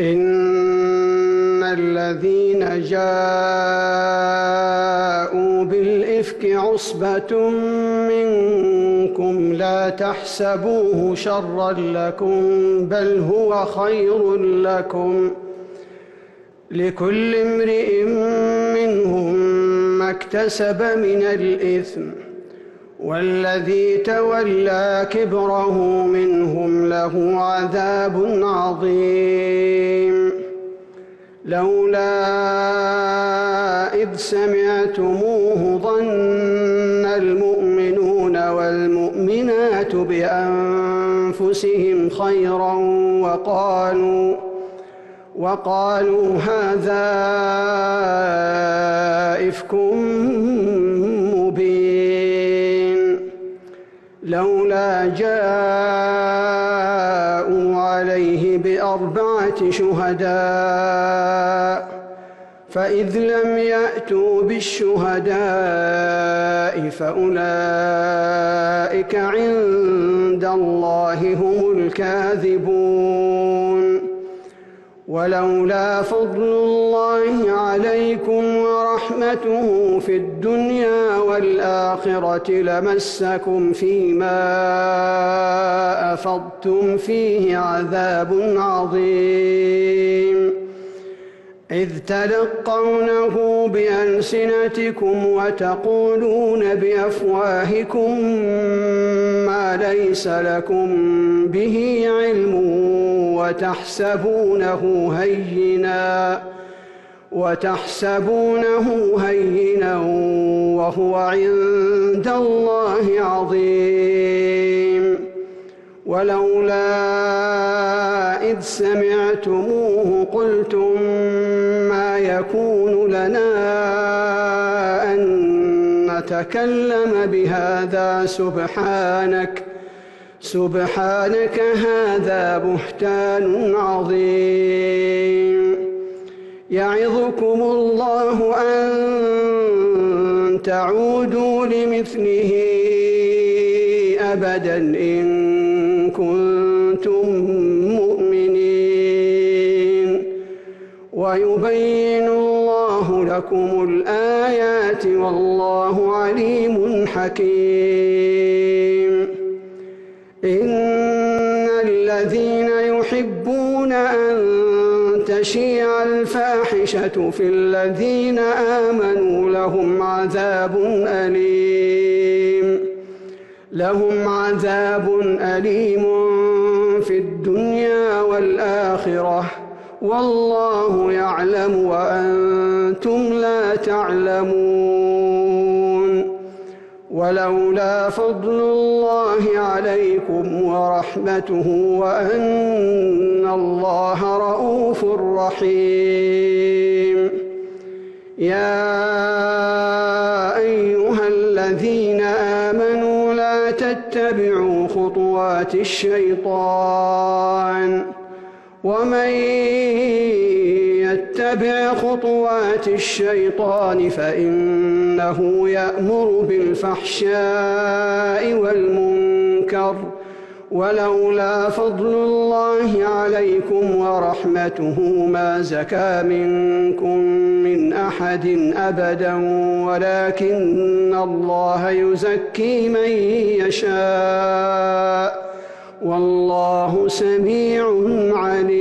إن الذين جاءوا بالإفك عصبة منكم لا تحسبوه شرا لكم بل هو خير لكم لكل امرئ منهم ما اكتسب من الإثم والذي تولى كبره منهم له عذاب عظيم لولا إذ سمعتموه ظن المؤمنون والمؤمنات بأنفسهم خيرا وقالوا هذا إفك مبين لولا جاءوا عليه بأربعة شهداء فإذ لم يأتوا بالشهداء فأولئك عند الله هم الكاذبون ولولا فضل الله عليكم ورحمته في الدنيا والآخرة لمسكم فيما أفضتم فيه عذاب عظيم إذ تلقونه بألسنتكم وتقولون بأفواهكم ما ليس لكم به علم وتحسبونه هينا وهو عند الله عظيم ولولا إذ سمعتموه قلتم ما يكون لنا أن نتكلم بهذا سبحانك هذا بهتان عظيم يعظكم الله أن تعودوا لمثله أبدا إن كنتم مؤمنين ويبين الله لكم الآيات والله عليم حكيم إن الذين يحبون أن تشيع الفاحشة في الذين آمنوا لهم عذاب أليم في الدنيا والآخرة والله يعلم وأنتم لا تعلمون ولولا فضل الله عليكم ورحمته وأن الله رؤوف رحيم يا أيها الذين آمنوا لا تتبعوا خطوات الشيطان ومن يتبع خطوات الشيطان فإنه يأمر بالفحشاء والمنكر ولولا فضل الله عليكم ورحمته ما زكى منكم من أحد أبدا ولكن الله يزكي من يشاء والله سميع عليم.